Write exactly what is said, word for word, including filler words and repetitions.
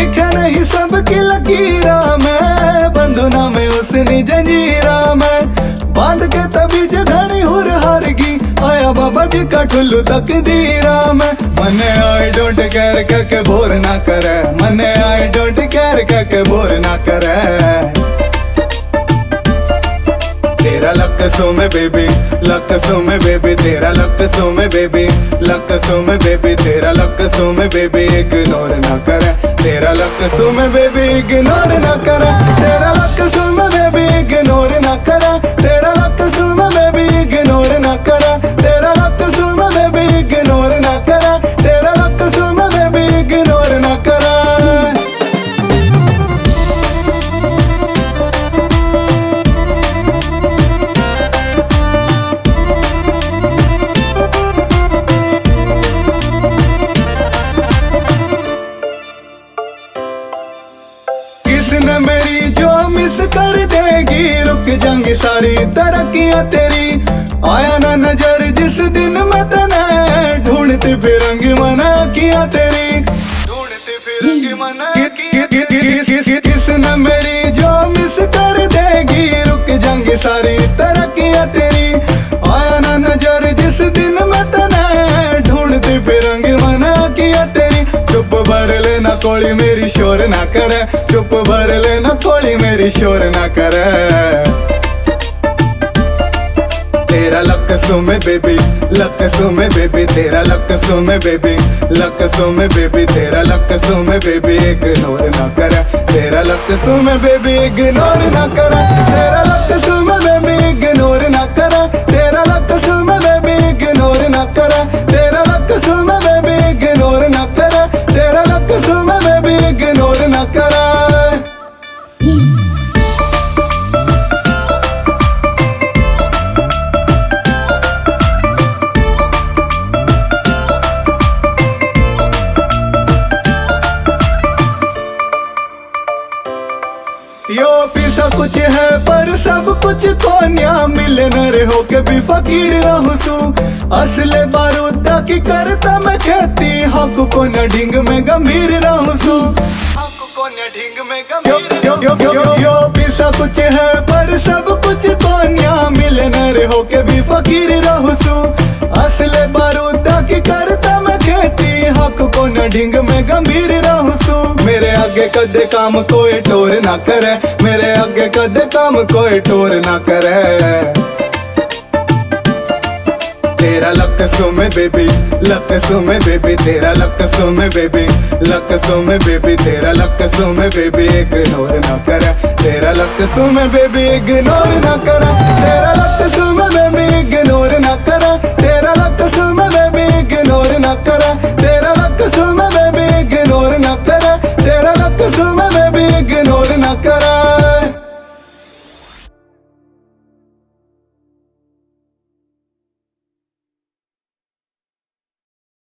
लिखा नहीं सब की लकीरा मैं, बंधुना में उसने जंजीरा मैं, बांध के तभी जगड़ी हुर हारगी, आया बाबा जी का ठुल्लू तक दीरा मैं। मने आई डोंट केयर करके बोर ना करे, मने आई डोंट केयर करके बोर ना करे। तेरा लक सो में बेबी, लक सो में बेबी, तेरा लक सो में बेबी, लक सो में बेबी, तेरा लक सो में बेबी इग्नोर ना करे। तेरा लक सो में बेबी इग्नोर ना करे, तेरा लक सो में बेबी इग्नोर ना करे, तेरा लक सो में बेबी इग्नोर ना करे, तेरा लक सो में बेबी इग्नोर ना करे, तेरा लक सो में बेबी इग्नोर ना करे। जांगी सारी तरक्कियां तेरी, आया ना नजर जिस दिन मैं तने, ढूंढती फिरंगी मना किया तेरी, ढूंढती फिरंगी मना किया तेरी। किसने मेरी जो मिस कर देगी, रुक जांगी सारी तरक्कियां तेरी, आया ना नजर जिस दिन मैं तने, ढूंढती फिरंगी मना किया तेरी। चुप भर लेना कोली मेरी शोर ना करे, चुप भर लेना कोली मेरी शोर ना करे। तेरा लक सो में बेबी, लक सो में बेबी, तेरा लक सो में बेबी, लक सो में बेबी, तेरा लक सो में बेबी इग्नोर ना करे। तेरा लक सो में बेबी इग्नोर ना करे, तेरा लक सो में बेबी इग्नोर ना करे, तेरा लक सो में बेबी इग्नोर ना करे, तेरा लक सो में बेबी इग्नोर ना करे, तेरा लक सो में बेबी इग्नोर ना करे। कुछ है पर सब कुछ कोन्या, मिलनर हो के भी फकीर रहूं सू, असले बारूद की करता मैं खेती, हक को न ढींग में गंभीर रहूं सू, हक को न ढींग में गंभीर। यो यो यो यो पिसा कुछ है पर सब कुछ कोन्या, मिलनर हो के भी फकीर रहूं सू, असले बारूद की करता मैं खेती, हक को न ढींग में गंभीर रहूं सू। मेरे आगे कदे काम कोई टोर ना करे, मेरे आगे कदे काम कोई टोर ना करे। तेरा लक सो में बेबी, लक सो में बेबी, तेरा लक सो में बेबी, लक सो में बेबी, तेरा लक सो में बेबी इग्नोर ना करे, तेरा लक सो में बेबी इग्नोर ना करे।